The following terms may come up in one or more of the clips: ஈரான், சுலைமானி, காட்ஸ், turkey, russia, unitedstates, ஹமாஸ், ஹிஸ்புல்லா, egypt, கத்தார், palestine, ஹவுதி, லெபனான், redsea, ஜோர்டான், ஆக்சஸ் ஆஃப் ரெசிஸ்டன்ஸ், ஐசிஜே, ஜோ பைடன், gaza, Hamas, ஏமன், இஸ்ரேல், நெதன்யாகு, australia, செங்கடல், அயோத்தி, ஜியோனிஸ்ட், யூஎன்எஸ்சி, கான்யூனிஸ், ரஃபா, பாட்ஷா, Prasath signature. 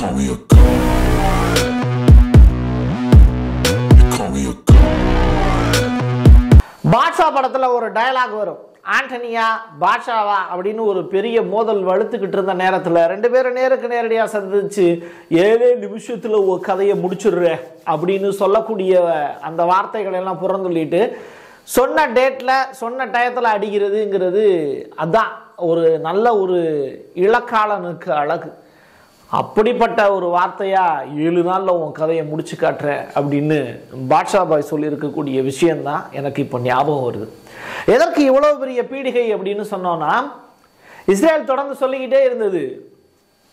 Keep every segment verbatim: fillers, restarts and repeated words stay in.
call me a god. You call me a god. பாட்ஷா படத்துல ஒரு dialogue வரும். Antonio பாட்ஷாவா அப்படினு ஒரு பெரிய மோதல் வலுத்துக்கிட்டு இருந்த நேரத்துல ரெண்டு பேரும் நேருக்கு நேரடியா சந்திச்சு ஏழே நிமிஷத்துல ஒரு கதையை முடிச்சிடுறே அப்படினு சொல்லக்கூடிய அந்த வார்த்தைகள் எல்லாம் புறந்தள்ளிட்டு சொன்ன டேட்ல சொன்ன டயத்துல அடிக்கிறதுங்கிறது அதான் ஒரு நல்ல ஒரு இலக்காளனுக்கு அழகு. அப்படிப்பட்ட ஒரு வார்த்தையா ஏழு நாள்ல உன் கதையை முடிச்சு காட்டுறேன் அப்படின்னு பாட்ஷா பாய் சொல்லியிருக்கக்கூடிய விஷயம்தான் எனக்கு இப்போ ஞாபகம் வருது. எதற்கு இவ்வளவு பெரிய பீடிகை அப்படின்னு சொன்னோன்னா, இஸ்ரேல் தொடர்ந்து சொல்லிக்கிட்டே இருந்தது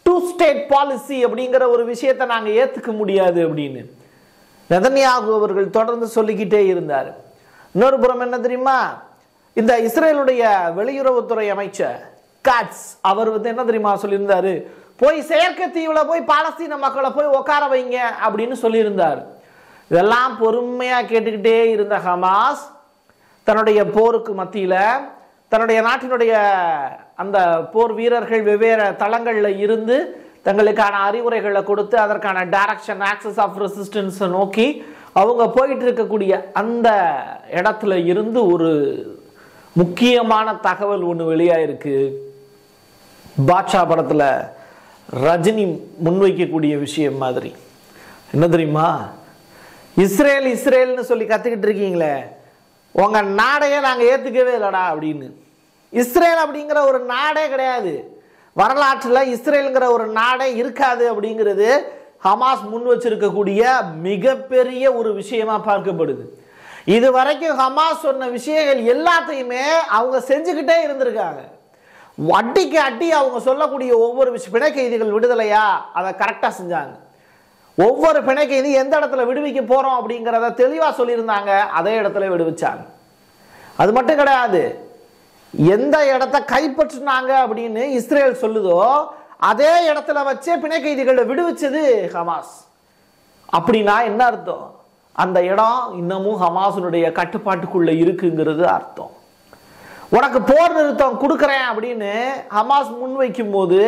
டூ ஸ்டேட் பாலிசி அப்படிங்கிற ஒரு விஷயத்தை நாங்கள் ஏற்றுக்க முடியாது அப்படின்னு நெதன்யாகு அவர்கள் தொடர்ந்து சொல்லிக்கிட்டே இருந்தார். இன்னொரு புறம் என்ன தெரியுமா, இந்த இஸ்ரேலுடைய வெளியுறவுத்துறை அமைச்சர் காட்ஸ் அவர் வந்து என்ன தெரியுமா சொல்லியிருந்தாரு, போய் செயற்கை தீவில் போய் பாலஸ்தீன மக்களை போய் உட்கார வைங்க அப்படின்னு சொல்லியிருந்தார். இதெல்லாம் பொறுமையாக கேட்டுக்கிட்டே இருந்த ஹமாஸ் தன்னுடைய போருக்கு மத்தியில் தன்னுடைய நாட்டினுடைய அந்த போர் வீரர்கள் வெவ்வேறு தளங்களில் இருந்து தங்களுக்கான அறிவுரைகளை கொடுத்து அதற்கான டைரக்ஷன் ஆக்சஸ் ஆஃப் ரெசிஸ்டன்ஸை நோக்கி அவங்க போயிட்டு இருக்கக்கூடிய அந்த இடத்துல இருந்து ஒரு முக்கியமான தகவல் ஒன்று வெளியாயிருக்கு. பாட்ஷா படத்தில் ரஜினி முன்வைக்கக்கூடிய விஷயம் மாதிரி என்ன தெரியுமா, இஸ்ரேல் இஸ்ரேல்னு சொல்லி கற்றுக்கிட்டு இருக்கீங்களே, உங்கள் நாடையே நாங்கள் ஏற்றுக்கவே இல்லைடா அப்படின்னு. இஸ்ரேல் அப்படிங்கிற ஒரு நாடே கிடையாது, வரலாற்றில் இஸ்ரேலுங்கிற ஒரு நாடே இருக்காது அப்படிங்கிறது ஹமாஸ் முன் வச்சிருக்கக்கூடிய மிகப்பெரிய ஒரு விஷயமாக பார்க்கப்படுது. இது வரைக்கும் ஹமாஸ் சொன்ன விஷயங்கள் எல்லாத்தையுமே அவங்க செஞ்சுக்கிட்டே இருந்திருக்காங்க. அடிக்கு அடி அவங்க சொல்லக்கூடிய ஒவ்வொரு விஷயம், பிணை கைதிகள் விடுதலையா அதை கரெக்டாக செஞ்சாங்க, ஒவ்வொரு பிணை கைதி எந்த இடத்துல விடுவிக்க போகிறோம் அப்படிங்கிறத தெளிவாக சொல்லியிருந்தாங்க, அதே இடத்துல விடுவிச்சாங்க. அது மட்டும் கிடையாது, எந்த இடத்த கைப்பற்றினாங்க அப்படின்னு இஸ்ரேல் சொல்லுதோ அதே இடத்துல வச்சே பிணை கைதிகளை விடுவிச்சது ஹமாஸ். அப்படின்னா என்ன அர்த்தம், அந்த இடம் இன்னமும் ஹமாஸுடைய கட்டுப்பாட்டுக்குள்ளே இருக்குங்கிறது அர்த்தம். உனக்கு போர் நிறுத்தம் கொடுக்குறேன் அப்படின்னு ஹமாஸ் முன்வைக்கும் போது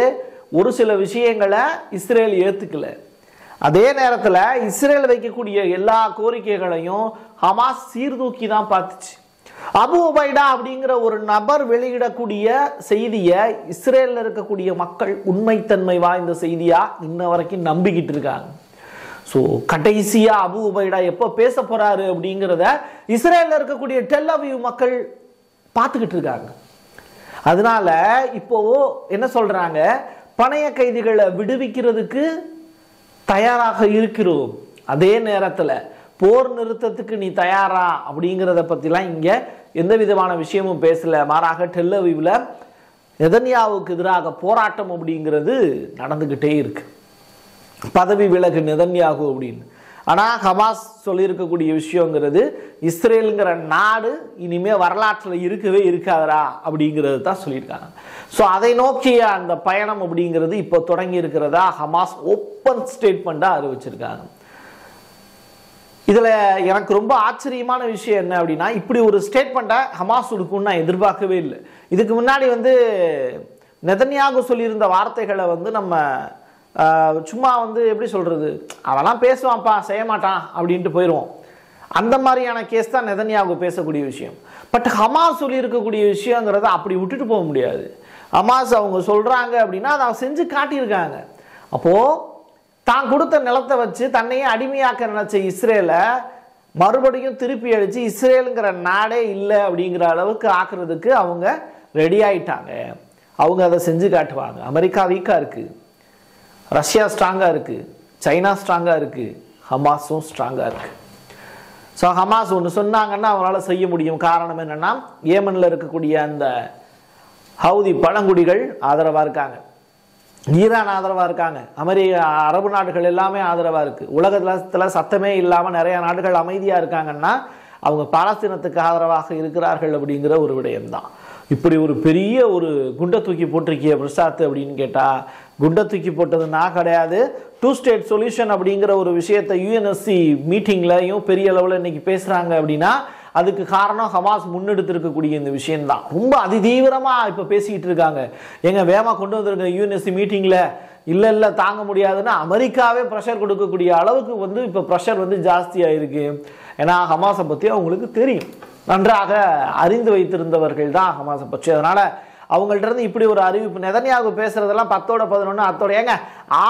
ஒரு சில விஷயங்களை இஸ்ரேல் ஏற்றுக்கல. அதே நேரத்தில் இஸ்ரேல் வைக்கக்கூடிய எல்லா கோரிக்கைகளையும் ஹமாஸ் சீர்தூக்கி தான் பார்த்துச்சு. அபு ஒபைடா அப்படிங்கிற ஒரு நபர் வெளியிடக்கூடிய செய்தியை இஸ்ரேலில் இருக்கக்கூடிய மக்கள் உண்மைத்தன்மை வாய்ந்த செய்தியாக இன்ன வரைக்கும் நம்பிக்கிட்டு இருக்காங்க. ஸோ கடைசியாக அபு ஒபைடா எப்போ பேச போகிறாரு அப்படிங்கிறத இஸ்ரேலில் இருக்கக்கூடிய டெல் அவீவ் மக்கள் பார்த்துக்கிட்டு இருக்காங்க. அதனால இப்போ என்ன சொல்றாங்க, பணைய கைதிகளை விடுவிக்கிறதுக்கு தயாராக இருக்கிறோம், அதே நேரத்தில் போர் நிறுத்தத்துக்கு நீ தயாரா அப்படிங்கிறத பற்றிலாம் இங்கே எந்த விதமான விஷயமும் பேசலை. மாறாக டெல் அவீவில் நெதன்யாவுக்கு எதிராக போராட்டம் அப்படிங்கிறது நடந்துக்கிட்டே இருக்கு, பதவி விலகு நெதன்யாகு அப்படின்னு. ஆனால் ஹமாஸ் சொல்லியிருக்கக்கூடிய விஷயங்கிறது இஸ்ரேலுங்கிற நாடு இனிமேல் வரலாற்றில் இருக்கவே இருக்காதா அப்படிங்கிறது தான் சொல்லியிருக்காங்க. ஸோ அதை நோக்கிய அந்த பயணம் அப்படிங்கிறது இப்போ தொடங்கி இருக்கிறதா ஹமாஸ் ஓப்பன் ஸ்டேட்மெண்ட்டாக அறிவிச்சிருக்காங்க. இதில் எனக்கு ரொம்ப ஆச்சரியமான விஷயம் என்ன அப்படின்னா, இப்படி ஒரு ஸ்டேட்மெண்ட்டை ஹமாஸ் கொடுக்குன்னு நான் எதிர்பார்க்கவே இல்லை. இதுக்கு முன்னாடி வந்து நெதன்யாகு சொல்லியிருந்த வார்த்தைகளை வந்து நம்ம சும்மா வந்து எப்படி சொல்கிறது, அவெல்லாம் பேசுவான்ப்பா செய்ய மாட்டான் அப்படின்ட்டு போயிடுவோம். அந்த மாதிரியான கேஸ் தான் நெதன்யாகு பேசக்கூடிய விஷயம். பட் ஹமாஸ் சொல்லியிருக்கக்கூடிய விஷயங்கிறத அப்படி விட்டுட்டு போக முடியாது. ஹமாஸ் அவங்க சொல்கிறாங்க அப்படின்னா அதை செஞ்சு காட்டியிருக்காங்க. அப்போது தான் கொடுத்த நிலத்தை வச்சு தன்னையே அடிமையாக்க நினச்ச இஸ்ரேலை மறுபடியும் திருப்பி அடித்து இஸ்ரேலுங்கிற நாடே இல்லை அப்படிங்கிற அளவுக்கு ஆக்குறதுக்கு அவங்க ரெடி ஆகிட்டாங்க. அவங்க அதை செஞ்சு காட்டுவாங்க. அமெரிக்கா வீக்காக இருக்குது, ரஷ்யா ஸ்ட்ராங்காக இருக்குது, சைனா ஸ்ட்ராங்காக இருக்குது, ஹமாஸும் ஸ்ட்ராங்காக இருக்குது. ஸோ ஹமாஸ் ஒன்று சொன்னாங்கன்னா அவங்களால செய்ய முடியும். காரணம் என்னென்னா, ஏமனில் இருக்கக்கூடிய அந்த ஹவுதி பழங்குடிகள் ஆதரவாக இருக்காங்க, ஈரான் ஆதரவாக இருக்காங்க, அமெரிக்க அரபு நாடுகள் எல்லாமே ஆதரவாக இருக்குது. உலகத்தில் சத்தமே இல்லாமல் நிறையா நாடுகள் அமைதியாக இருக்காங்கன்னா அவங்க பாலஸ்தீனத்துக்கு ஆதரவாக இருக்கிறார்கள் அப்படிங்கிற ஒரு விடயம்தான். இப்படி ஒரு பெரிய ஒரு குண்டை தூக்கி போட்டிருக்கிய பிரசாத் அப்படின்னு கேட்டால், குண்டை தூக்கி போட்டதுன்னா கிடையாது. டூ ஸ்டேட் சொல்யூஷன் அப்படிங்கிற ஒரு விஷயத்தை யூஎன்எஸ்சி மீட்டிங்லையும் பெரிய அளவில் இன்றைக்கி பேசுகிறாங்க அப்படின்னா அதுக்கு காரணம் ஹமாஸ் முன்னெடுத்திருக்கக்கூடிய இந்த விஷயம்தான். ரொம்ப அதிதீவிரமாக இப்போ பேசிக்கிட்டு இருக்காங்க, எங்கள் வேமா கொண்டு வந்திருக்க யூஎன்எஸ்சி மீட்டிங்கில் இல்ல இல்ல தாங்க முடியாதுன்னா அமெரிக்காவே பிரஷர் கொடுக்கக்கூடிய அளவுக்கு வந்து இப்போ பிரஷர் வந்து ஜாஸ்தியாக இருக்கு. ஏன்னா ஹமாஸை பற்றி அவங்களுக்கு தெரியும், நன்றாக அறிந்து வைத்திருந்தவர்கள் தான் ஹமாஸை பற்றி. அதனால அவங்கள்டருந்து இப்படி ஒரு அறிவிப்பு, நெதன்யாகு பேசுறதெல்லாம் பத்தோட பதினொன்று அத்தோட. ஏங்க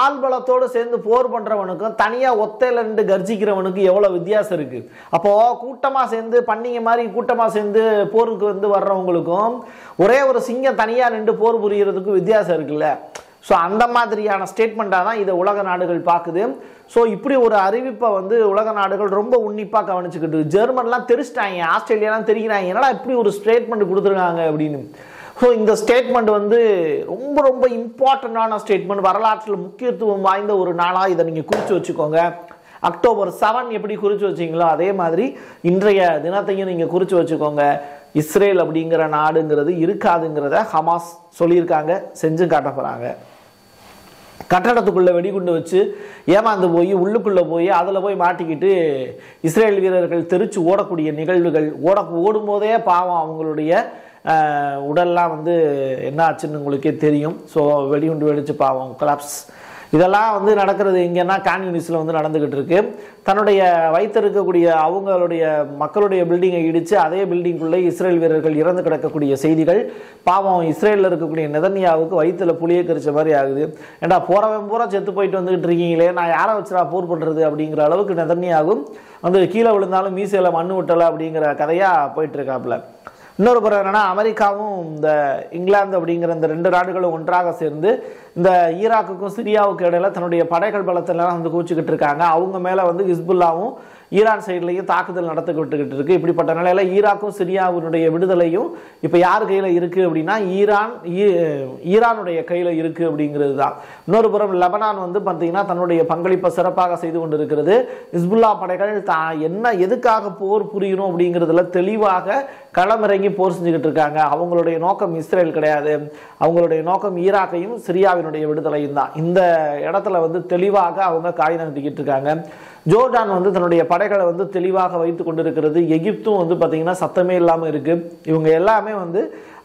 ஆள்பலத்தோடு சேர்ந்து போர் பண்ணுறவனுக்கும் தனியாக ஒத்தையில் நின்று கர்ஜிக்கிறவனுக்கும் எவ்வளோ வித்தியாசம் இருக்குது. அப்போது கூட்டமாக சேர்ந்து பண்ணிங்க மாதிரி கூட்டமாக சேர்ந்து போருக்கு வந்து வர்றவங்களுக்கும் ஒரே ஒரு சிங்கம் தனியாக நின்று போர் புரிகிறதுக்கும் வித்தியாசம் இருக்குல்ல. ஸோ அந்த மாதிரியான ஸ்டேட்மெண்ட்டாக தான் இதை உலக நாடுகள் பார்க்குது. ஸோ இப்படி ஒரு அறிவிப்பை வந்து உலக நாடுகள் ரொம்ப உன்னிப்பாக கவனிச்சுக்கிட்டு, ஜெர்மன்லாம் தெரிச்சிட்டாங்க, ஆஸ்திரேலியாலாம் தெரிக்கிறாங்க, என்னடா இப்படி ஒரு ஸ்டேட்மெண்ட் கொடுத்துருக்காங்க அப்படின்னு. ஸோ இந்த ஸ்டேட்மெண்ட் வந்து ரொம்ப ரொம்ப இம்பார்ட்டண்ட்டான ஸ்டேட்மெண்ட், வரலாற்றில் முக்கியத்துவம் வாய்ந்த ஒரு நாளாக இதை நீங்கள் குறித்து வச்சுக்கோங்க. அக்டோபர் செவன் எப்படி குறித்து வச்சிங்களோ அதே மாதிரி இன்றைய தினத்தையும் நீங்கள் குறித்து வச்சுக்கோங்க. இஸ்ரேல் அப்படிங்கிற நாடுங்கிறது இருக்காதுங்கிறத ஹமாஸ் சொல்லியிருக்காங்க, செஞ்சு காட்ட போகிறாங்க. கட்டடத்துக்குள்ளே வெடிகுண்டு வச்சு ஏமாந்து போய் உள்ளுக்குள்ளே போய் அதில் போய் மாட்டிக்கிட்டு இஸ்ரேல் வீரர்கள் தெரிச்சு ஓடக்கூடிய நிகழ்வுகள், ஓட ஓடும்போதே பாவம் அவங்களுடைய உடல்லாம் வந்து என்ன ஆச்சுன்னு உங்களுக்கே தெரியும். ஸோ வெடிகுண்டு வெடிச்சு பாவம் கிளப்ஸ், இதெல்லாம் வந்து நடக்கிறது எங்கன்னா கான்யூனிஸில் வந்து நடந்துக்கிட்டு இருக்கு. தன்னுடைய வைத்திருக்கக்கூடிய அவங்களுடைய மக்களுடைய பில்டிங்கை இடித்து அதே பில்டிங்குள்ளே இஸ்ரேல் வீரர்கள் இறந்து கிடக்கக்கூடிய செய்திகள், பாவம் இஸ்ரேலில் இருக்கக்கூடிய நெதன்யாவுக்கு வயிற்றில் புளியை கரிச்ச மாதிரி ஆகுது. ஏண்டா போறவன் பூரா செத்து போயிட்டு வந்துகிட்டு இருக்கீங்களே, நான் யாரை வச்சுடா போர் பண்ணுறது அப்படிங்கிற அளவுக்கு நெதன்யாவும் வந்து கீழே விழுந்தாலும் மீசையில் மண்ணு விட்டலை அப்படிங்கிற கதையாக போயிட்டுருக்காப்புல. இன்னொரு புறம் என்னென்னா, அமெரிக்காவும் இந்த இங்கிலாந்து அப்படிங்கிற இந்த ரெண்டு நாடுகளும் ஒன்றாக சேர்ந்து இந்த ஈராக்குக்கும் சிரியாவுக்கும் இடையில் தன்னுடைய படைகள் பலத்திலாம் வந்து குவிச்சுக்கிட்டு இருக்காங்க. அவங்க மேலே வந்து ஹிஸ்புல்லாவும் ஈரான் சைட்லேயும் தாக்குதல் நடத்திக்கிட்டுக்கிட்டு இருக்குது. இப்படிப்பட்ட நிலையில் ஈராக்கும் சிரியாவுடைய விடுதலையும் இப்போ யார் கையில் இருக்குது அப்படின்னா ஈரான் ஈரானுடைய கையில் இருக்குது அப்படிங்கிறது தான். இன்னொரு புறம் லெபனான் வந்து பார்த்திங்கன்னா தன்னுடைய பங்களிப்பை சிறப்பாக செய்து கொண்டு இருக்கிறது. ஹிஸ்புல்லா படைகள் தான் என்ன எதுக்காக போர் புரியணும் அப்படிங்கிறதுல தெளிவாக களமிறங்கி போர் செஞ்சுக்கிட்டு இருக்காங்க. அவங்களுடைய நோக்கம் இஸ்ரேல் கிடையாது, அவங்களுடைய நோக்கம் ஈராக்கையும் சிரியாவினுடைய விடுதலையும் தான். இந்த இடத்துல வந்து தெளிவாக அவங்க காய் நகர்த்திக்கிட்டு இருக்காங்க. ஜோர்டான் வந்து தன்னுடைய படைகளை வந்து தெளிவாக வைத்து கொண்டிருக்கிறது. எகிப்தும் வந்து பார்த்திங்கன்னா சத்தமே இல்லாமல் இருக்குது. இவங்க எல்லாமே வந்து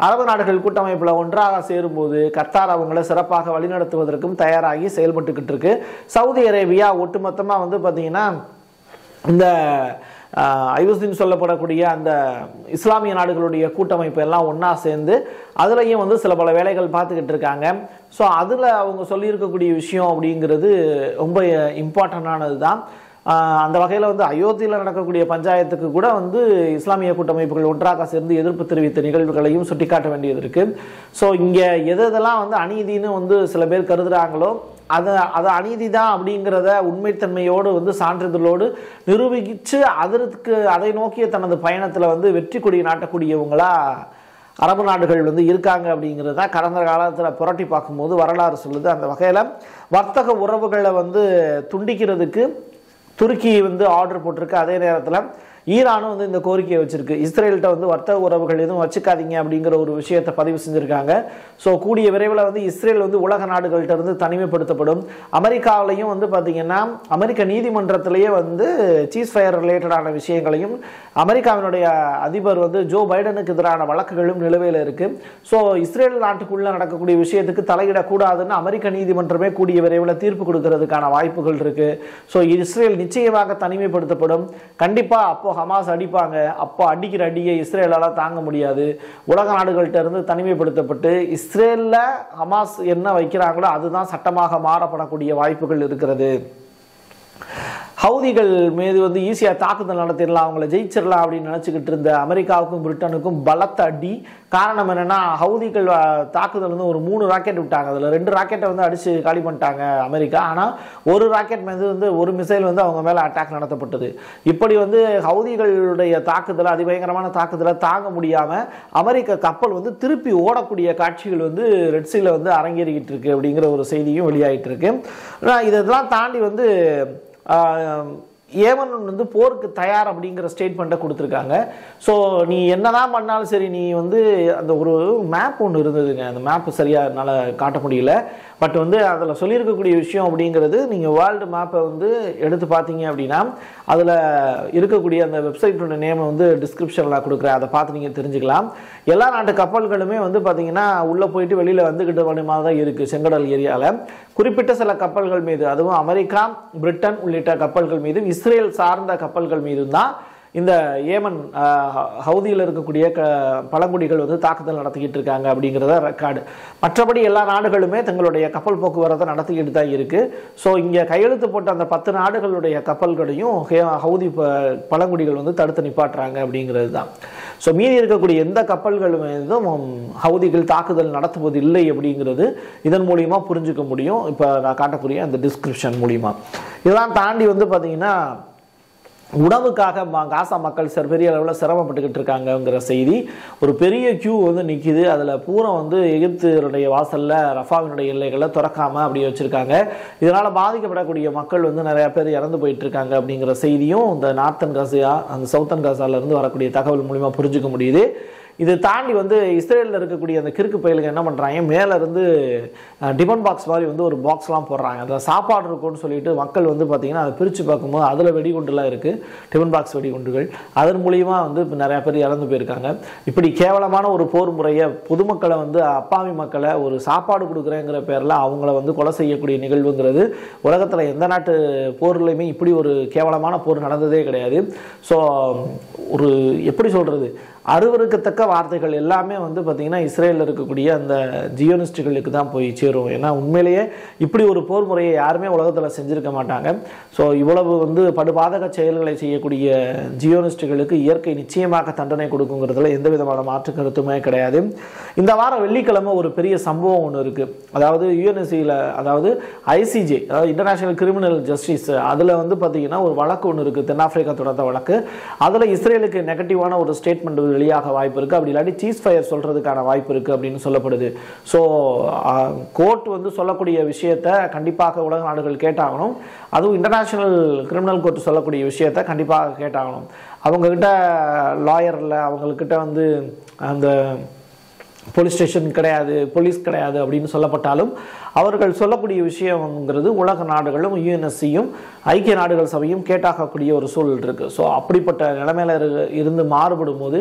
அரபு நாடுகள் கூட்டமைப்பில் ஒன்றாக சேரும்போது கத்தார் அவங்கள சிறப்பாக வழிநடத்துவதற்கும் தயாராகி செயல்பட்டுக்கிட்டு இருக்கு. சவுதி அரேபியா ஒட்டுமொத்தமாக வந்து பார்த்திங்கன்னா இந்த ஐவசின்னு சொல்லப்படக்கூடிய அந்த இஸ்லாமிய நாடுகளுடைய கூட்டமைப்பு எல்லாம் ஒன்றா சேர்ந்து அதுலேயும் வந்து சில பல வேலைகள் பார்த்துக்கிட்டு இருக்காங்க. ஸோ அதில் அவங்க சொல்லியிருக்கக்கூடிய விஷயம் அப்படிங்கிறது ரொம்ப இம்பார்ட்டண்டானது தான். அந்த வகையில் வந்து அயோத்தியில் நடக்கக்கூடிய பஞ்சாயத்துக்கு கூட வந்து இஸ்லாமிய கூட்டமைப்புகள் ஒன்றாக சேர்ந்து எதிர்ப்பு தெரிவித்த நிகழ்வுகளையும் சுட்டிக்காட்ட வேண்டியது இருக்குது. ஸோ இங்கே எது இதெல்லாம் வந்து அநீதினு வந்து சில பேர் கருதுகிறாங்களோ அதை அதை அநீதி தான் அப்படிங்கிறத உண்மைத்தன்மையோடு வந்து சான்றிதழோடு நிரூபித்து அதற்கு அதை நோக்கிய தனது பயணத்தில் வந்து வெற்றி கொடி நாட்டக்கூடியவங்களா அரபு நாடுகள் வந்து இருக்காங்க அப்படிங்கிறது தான் கடந்த காலத்தில் புரட்டி பார்க்கும்போது வரலாறு சொல்லுது. அந்த வகையில் வர்த்தக உறவுகளை வந்து துண்டிக்கிறதுக்கு துருக்கி வந்து ஆர்டர் போட்டிருக்கு. அதே நேரத்தில் ஈரானும் வந்து இந்த கோரிக்கையை வச்சுருக்கு. இஸ்ரேல்கிட்ட வந்து வர்த்தக உறவுகள் எதுவும் வச்சுக்காதீங்க அப்படிங்கிற ஒரு விஷயத்தை பதிவு செஞ்சுருக்காங்க. ஸோ கூடிய விரைவில் வந்து இஸ்ரேல் வந்து உலக நாடுகள்கிட்ட இருந்து தனிமைப்படுத்தப்படும். அமெரிக்காவிலையும் வந்து பார்த்திங்கன்னா அமெரிக்க நீதிமன்றத்திலேயே வந்து சீஸ் ஃபயர் ரிலேட்டடான விஷயங்களையும் அமெரிக்காவினுடைய அதிபர் வந்து ஜோ பைடனுக்கு எதிரான வழக்குகளும் நிலுவையில் இருக்குது. ஸோ இஸ்ரேல் நாட்டுக்குள்ளே நடக்கக்கூடிய விஷயத்துக்கு தலையிடக்கூடாதுன்னு அமெரிக்க நீதிமன்றமே கூடிய விரைவில் தீர்ப்பு கொடுக்கறதுக்கான வாய்ப்புகள் இருக்குது. ஸோ இஸ்ரேல் நிச்சயமாக தனிமைப்படுத்தப்படும். கண்டிப்பாக அப்போ ஹமாஸ் அடிப்பாங்க. அப்போ அடிக்கிற அடியை இஸ்ரேலால் தாங்க முடியாது. உலக நாடுகள்கிட்ட இருந்து தனிமைப்படுத்தப்பட்டு இஸ்ரேலில் ஹமாஸ் என்ன வைக்கிறாங்களோ அதுதான் சட்டமாக மாறப்படக்கூடிய வாய்ப்புகள் இருக்கிறது. ஹவுதிகள் மீது வந்து ஈஸியாக தாக்குதல் நடத்திடலாம், அவங்கள ஜெயிச்சிடலாம் அப்படின்னு நினச்சிக்கிட்டு இருந்த அமெரிக்காவுக்கும் பிரிட்டனுக்கும் பலத்த அடி. காரணம் என்னென்னா, ஹவுதிகள் தாக்குதல் வந்து ஒரு மூணு ராக்கெட் விட்டாங்க. அதில் ரெண்டு ராக்கெட்டை வந்து அடித்து காலி பண்ணிட்டாங்க அமெரிக்கா. ஆனால் ஒரு ராக்கெட் மீது வந்து ஒரு மிசைல் வந்து அவங்க மேலே அட்டாக் நடத்தப்பட்டது. இப்படி வந்து ஹவுதிகளுடைய தாக்குதலை, அதிபயங்கரமான தாக்குதலை தாங்க முடியாமல் அமெரிக்க கப்பல் வந்து திருப்பி ஓடக்கூடிய காட்சிகள் வந்து ரெட் சீயில் வந்து அரங்கேறிக்கிட்டு இருக்குது அப்படிங்கிற ஒரு செய்தியும் வெளியாகிட்டு இருக்கு. ஆனால் இதெல்லாம் தாண்டி வந்து ஏமன் வந்து போருக்கு தயார் அப்படிங்கிற ஸ்டேட்மெண்ட்டை கொடுத்துருக்காங்க. ஸோ நீ என்ன தான் பண்ணாலும் சரி, நீ வந்து அந்த ஒரு மேப் ஒன்று இருந்ததுங்க, அந்த மேப்பு சரியாக என்னால் காட்ட முடியல. பட் வந்து அதில் சொல்லியிருக்கக்கூடிய விஷயம் அப்படிங்கிறது, நீங்கள் வேர்ல்டு மேப்பை வந்து எடுத்து பார்த்தீங்க அப்படின்னா அதில் இருக்கக்கூடிய அந்த வெப்சைட்டோட நேமை வந்து டிஸ்கிரிப்ஷனில் கொடுக்குறேன், அதை பார்த்து நீங்கள் தெரிஞ்சுக்கலாம். எல்லா நாட்டு கப்பல்களுமே வந்து பார்த்திங்கன்னா உள்ளே போயிட்டு வெளியில் வந்துக்கிட்ட மாதிரி தான் இருக்குது. செங்கடல் ஏரியாவில் குறிப்பிட்ட சில கப்பல்கள் மீது, அதுவும் அமெரிக்கா, பிரிட்டன் உள்ளிட்ட கப்பல்கள் மீது, இஸ்ரேல் சார்ந்த கப்பல்கள் மீதும் தான் இந்த ஏமன் ஹவுதியில் இருக்கக்கூடிய பழங்குடிகள் வந்து தாக்குதல் நடத்திக்கிட்டு இருக்காங்க அப்படிங்கிறத ரெக்கார்டு. மற்றபடி எல்லா நாடுகளுமே தங்களுடைய கப்பல் போக்குவரத்தை நடத்திக்கிட்டு தான் இருக்குது. ஸோ இங்கே கையெழுத்து போட்ட அந்த பத்து நாடுகளுடைய கப்பல்களையும் ஹவுதி பழங்குடிகள் வந்து தடுத்து நிப்பாட்டுறாங்க அப்படிங்கிறது தான். ஸோ மீதி இருக்கக்கூடிய எந்த கப்பல்கள் மீதும் ஹவுதிகள் தாக்குதல் நடத்துவது இல்லை அப்படிங்கிறது இதன் மூலிமா புரிஞ்சுக்க முடியும். இப்போ நான் காட்டக்கூடிய அந்த டிஸ்கிரிப்ஷன் மூலிமா இதெல்லாம் தாண்டி வந்து பார்த்திங்கன்னா உணவுக்காக காசா மக்கள் சில பெரிய அளவில் சிரமப்பட்டுக்கிட்டு இருக்காங்கங்கிற செய்தி. ஒரு பெரிய கியூ வந்து நிற்கிது. அதில் பூரா வந்து எகிப்துடைய வாசலில் ரஃபாவினுடைய எல்லைகளை திறக்காமல் அப்படியே வச்சுருக்காங்க. இதனால் பாதிக்கப்படக்கூடிய மக்கள் வந்து நிறையா பேர் இறந்து போயிட்டுருக்காங்க அப்படிங்கிற செய்தியும் இந்த நார்த்தன் காசா, அந்த சவுத்தன் காசாவிலேருந்து வரக்கூடிய தகவல் மூலிமா புரிஞ்சுக்க முடியுது. இது தாண்டி வந்து இஸ்ரேலில் இருக்கக்கூடிய அந்த கிறுக்கு பயிலுக்கு என்ன பண்ணுறாங்க, மேலேருந்து டிபன் பாக்ஸ் மாதிரி வந்து ஒரு பாக்ஸ்லாம் போடுறாங்க. அதில் சாப்பாடு இருக்கும்னு சொல்லிட்டு மக்கள் வந்து பார்த்திங்கன்னா அதை பிரித்து பார்க்கும்போது அதில் வெடிகுண்டுலாம் இருக்குது, டிபன் பாக்ஸ் வெடிகுண்டுகள். அதன் மூலிமா வந்து இப்போ நிறையா பேர் இறந்து போயிருக்காங்க. இப்படி கேவலமான ஒரு போர் முறையை பொதுமக்களை வந்து அப்பாவி மக்களை ஒரு சாப்பாடு கொடுக்குறேங்கிற பேரில் அவங்கள வந்து கொலை செய்யக்கூடிய நிகழ்வுங்கிறது உலகத்தில் எந்த நாட்டு போர்லையுமே இப்படி ஒரு கேவலமான போர் நடந்ததே கிடையாது. ஸோ ஒரு எப்படி சொல்கிறது, அருவருக்கத்தக்க வார்த்தைகள் எல்லாமே வந்து பார்த்திங்கன்னா இஸ்ரேலில் இருக்கக்கூடிய அந்த ஜியோனிஸ்டுகளுக்கு தான் போய் சேரும். ஏன்னா உண்மையிலேயே இப்படி ஒரு போர் முறையை யாருமே உலகத்தில் செஞ்சுருக்க மாட்டாங்க. ஸோ இவ்வளவு வந்து படுபாதக செயல்களை செய்யக்கூடிய ஜியோனிஸ்டுகளுக்கு இயற்கை நிச்சயமாக தண்டனை கொடுக்குங்கிறதுல எந்த விதமான மாற்று கருத்துமே கிடையாது. இந்த வாரம் வெள்ளிக்கிழமை ஒரு பெரிய சம்பவம் ஒன்று இருக்குது. அதாவது யூஎன்எஸ்சியில், அதாவது ஐசிஜே, அதாவது இன்டர்நேஷ்னல் கிரிமினல் ஜஸ்டிஸ், அதில் வந்து பார்த்திங்கன்னா ஒரு வழக்கு ஒன்று இருக்குது, தென்னாப்பிரிக்கா தொடர்ந்த வழக்கு. அதில் இஸ்ரேலுக்கு நெகட்டிவான ஒரு ஸ்டேட்மெண்ட் வெளியாக வாய்ப்பு இருக்குது, அப்படி இல்லாட்டி சீஸ் ஃபயர் சொல்கிறதுக்கான வாய்ப்பு இருக்குது அப்படின்னு சொல்லப்படுது. ஸோ கோர்ட் வந்து சொல்லக்கூடிய விஷயத்தை கண்டிப்பாக உலக நாடுகள் கேட்டாகணும். அதுவும் இன்டர்நேஷ்னல் கிரிமினல் கோர்ட் சொல்லக்கூடிய விஷயத்தை கண்டிப்பாக கேட்டாகணும். அவங்கக்கிட்ட லாயரில் அவங்கக்கிட்ட வந்து அந்த போலீஸ் ஸ்டேஷன் கிடையாது, போலீஸ் கிடையாது அப்படின்னு சொல்லப்பட்டாலும் அவர்கள் சொல்லக்கூடிய விஷயங்கிறது உலக நாடுகளும் யூஎன்எஸ்சியும் ஐக்கிய நாடுகள் சபையும் கேட்டாகக்கூடிய ஒரு சூழல் இருக்குது. ஸோ அப்படிப்பட்ட நிலைமையில இருந்து மாறுபடும் போது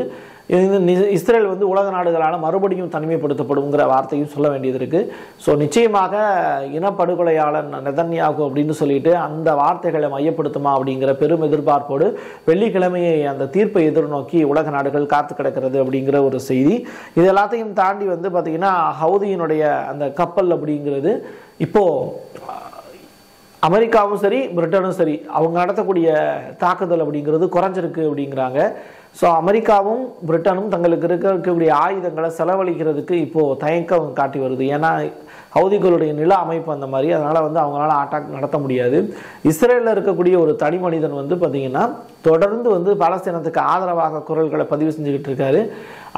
இஸ்ரேல் வந்து உலக நாடுகளால் மறுபடியும் தனிமைப்படுத்தப்படுங்கிற வார்த்தையும் சொல்ல வேண்டியது இருக்குது. ஸோ நிச்சயமாக இனப்படுகொலையாளன் நெதன்யாகு அப்படின்னு சொல்லிட்டு அந்த வார்த்தைகளை மையப்படுத்துமா அப்படிங்கிற பெரும் எதிர்பார்ப்போடு வெள்ளிக்கிழமையை அந்த தீர்ப்பை எதிர்நோக்கி உலக நாடுகள் காத்து கிடக்கிறது அப்படிங்கிற ஒரு செய்தி. இது எல்லாத்தையும் தாண்டி வந்து பார்த்திங்கன்னா ஹவுதியினுடைய அந்த கப்பல் அப்படிங்கிறது இப்போது அமெரிக்காவும் சரி பிரிட்டனும் சரி அவங்க நடத்தக்கூடிய தாக்குதல் அப்படிங்கிறது குறைஞ்சிருக்கு அப்படிங்கிறாங்க. ஸோ அமெரிக்காவும் பிரிட்டனும் தங்களுக்கு இருக்கக்கூடிய ஆயுதங்களை செலவழிக்கிறதுக்கு இப்போது தயக்கம் காட்டி வருது. ஏன்னா ஹவுதிகளுடைய நில அமைப்பு அந்த மாதிரி, அதனால் வந்து அவங்களால அட்டாக் நடத்த முடியாது. இஸ்ரேலில் இருக்கக்கூடிய ஒரு தனி மனிதன் வந்து பார்த்திங்கன்னா தொடர்ந்து வந்து பாலஸ்தீனத்துக்கு ஆதரவாக குரல்களை பதிவு செஞ்சுக்கிட்டு இருக்காரு.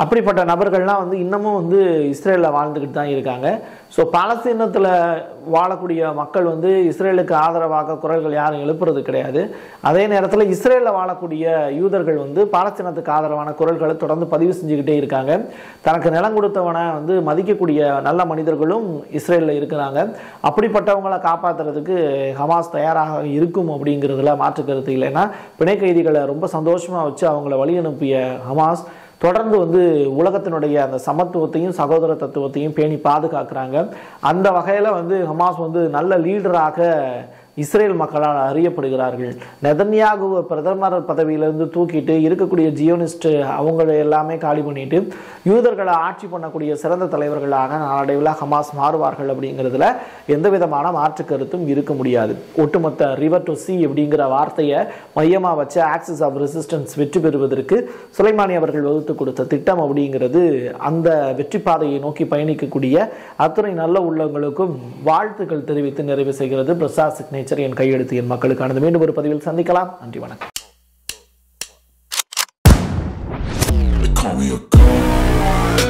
அப்படிப்பட்ட நபர்கள்லாம் வந்து இன்னமும் வந்து இஸ்ரேலில் வாழ்ந்துக்கிட்டு தான் இருக்காங்க. ஸோ பாலஸ்தீனத்தில் வாழக்கூடிய மக்கள் வந்து இஸ்ரேலுக்கு ஆதரவாக குரல்கள் யாரும் எழுப்புறது கிடையாது. அதே நேரத்தில் இஸ்ரேலில் வாழக்கூடிய யூதர்கள் வந்து பாலஸ்தீனத்துக்கு ஆதரவான குரல்களை தொடர்ந்து பதிவு செஞ்சுக்கிட்டே இருக்காங்க. தனக்கு நிலம் கொடுத்தவனை வந்து மதிக்கக்கூடிய நல்ல மனிதர்களும் இஸ்ரேலில் இருக்கிறாங்க. அப்படிப்பட்டவங்களை காப்பாற்றுறதுக்கு ஹமாஸ் தயாராக இருக்கும் அப்படிங்கிறதுல மாற்று கருத்து இல்லைன்னா பிணை கைதிகளை ரொம்ப சந்தோஷமாக வச்சு அவங்கள வழி அனுப்பிய ஹமாஸ் தொடர்ந்து வந்து உலகத்தினுடைய அந்த சமத்துவத்தையும் சகோதர தத்துவத்தையும் பேணி பாதுகாக்கிறாங்க. அந்த வகையில் வந்து ஹமாஸ் வந்து நல்ல லீடராக இஸ்ரேல் மக்களால் அறியப்படுகிறார்கள். நெதன்யாகு பிரதமர் பதவியிலிருந்து தூக்கிட்டு இருக்கக்கூடிய ஜியோனிஸ்ட் அவங்கள எல்லாமே காலி பண்ணிட்டு யூதர்களை ஆட்சி பண்ணக்கூடிய சிறந்த தலைவர்களாக நாளடைவில் ஹமாஸ் மாறுவார்கள் அப்படிங்கிறதுல எந்த விதமான மாற்று கருத்தும் இருக்க முடியாது. ஒட்டுமொத்த ரிவர் டு சி அப்படிங்கிற வார்த்தையை மையமாக வச்ச ஆக்சிஸ் ஆஃப் ரெசிஸ்டன்ஸ் வெற்றி பெறுவதற்கு சுலைமானி அவர்கள் வகுத்து கொடுத்த திட்டம் அப்படிங்கிறது அந்த வெற்றி பாதையை நோக்கி பயணிக்கக்கூடிய அத்துணை நல்ல உள்ளங்களுக்கும் வாழ்த்துக்கள் தெரிவித்து நிறைவு செய்கிறது பிரசாத் சிக்னேச்சர் என் கையெழுத்து என் மக்களுக்கானது. மீண்டும் ஒரு பதிவில் சந்திக்கலாம். நன்றி, வணக்கம்.